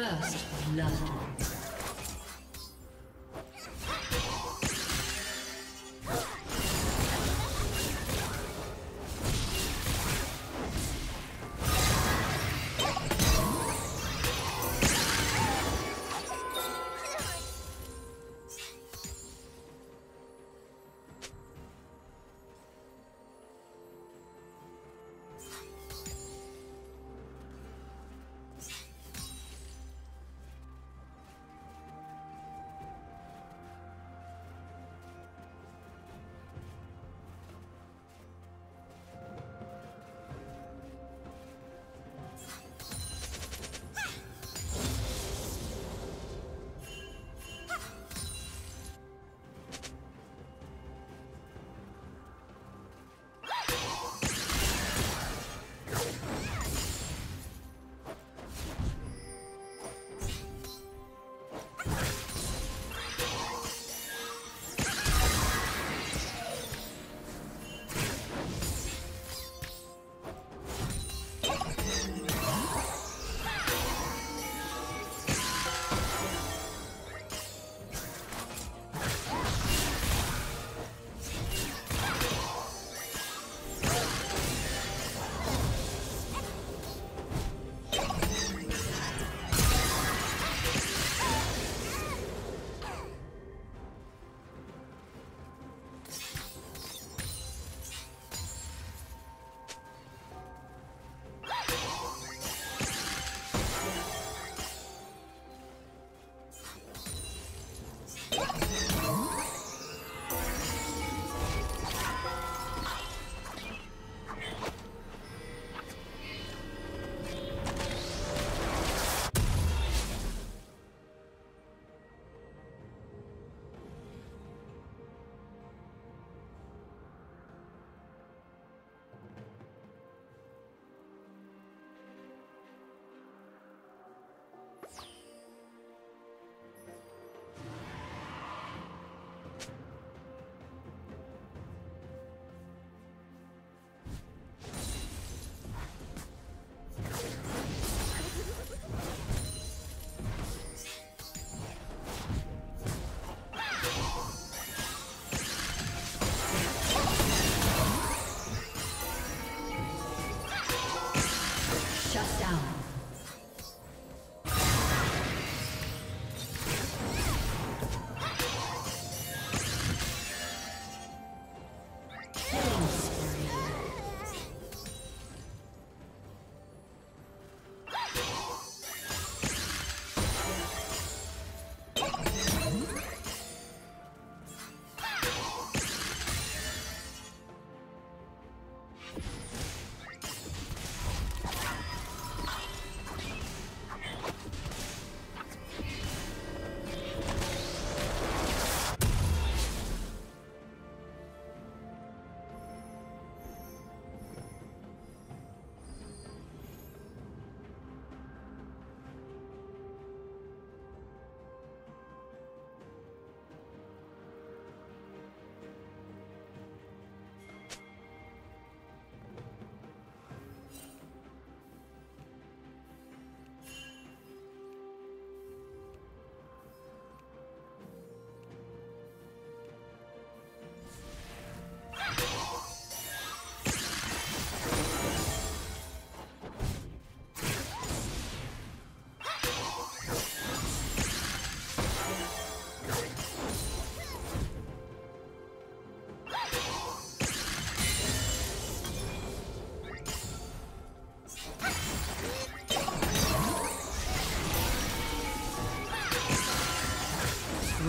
First blood.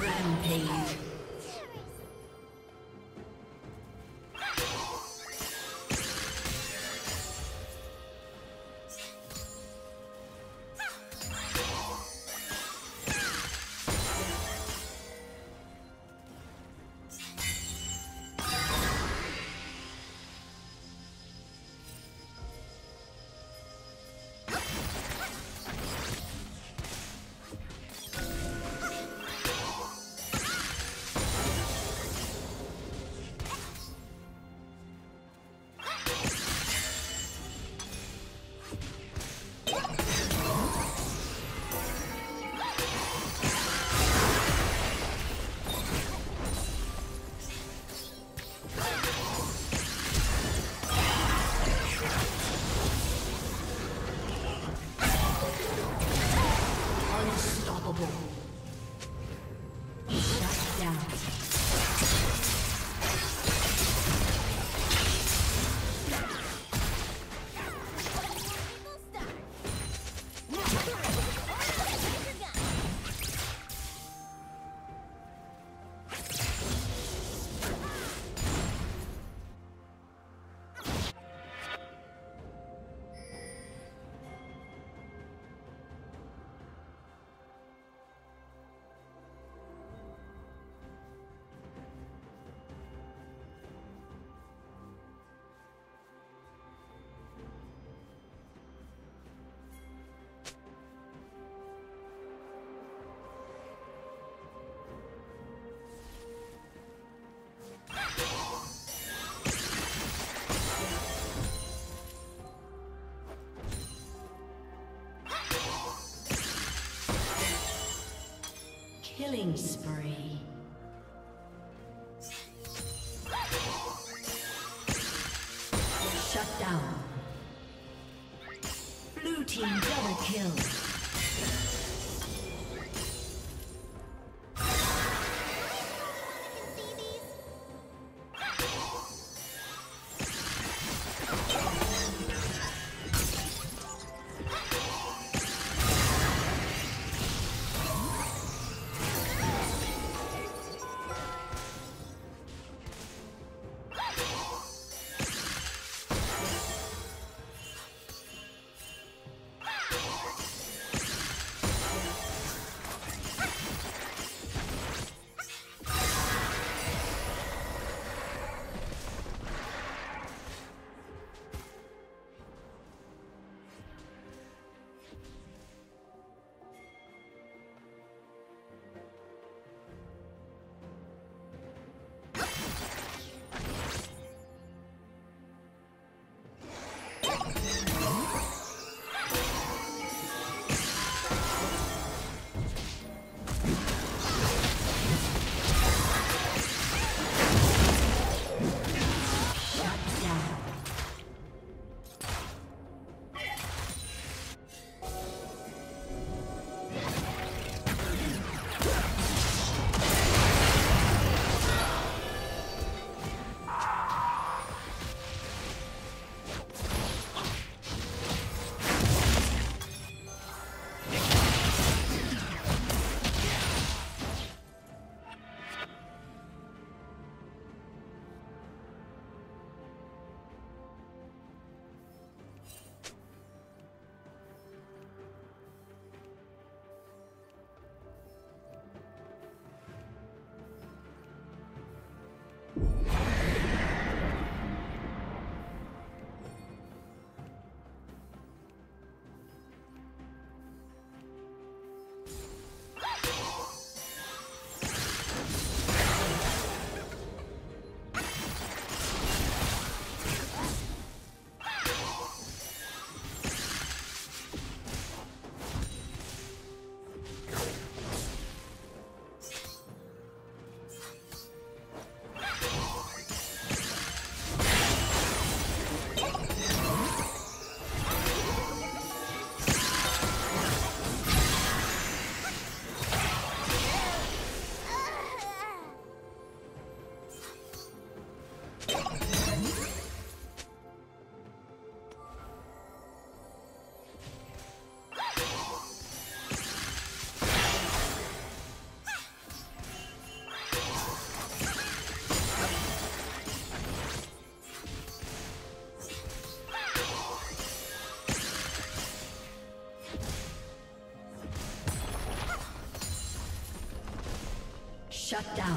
Rampage. Unstoppable. Shut down. Killing spree. Shut down. Blue team double kill. Shut down.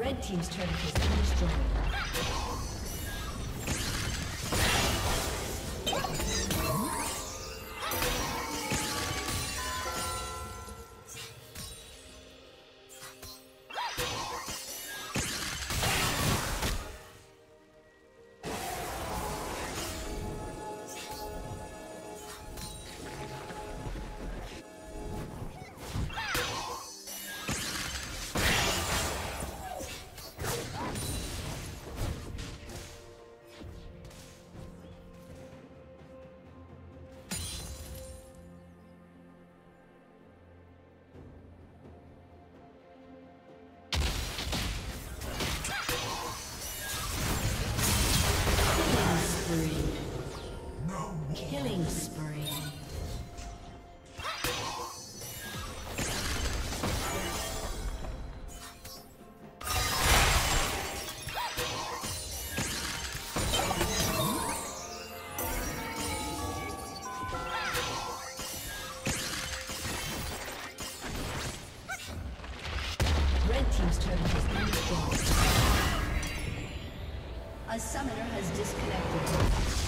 Red team's turret has been destroyed. A summoner has disconnected.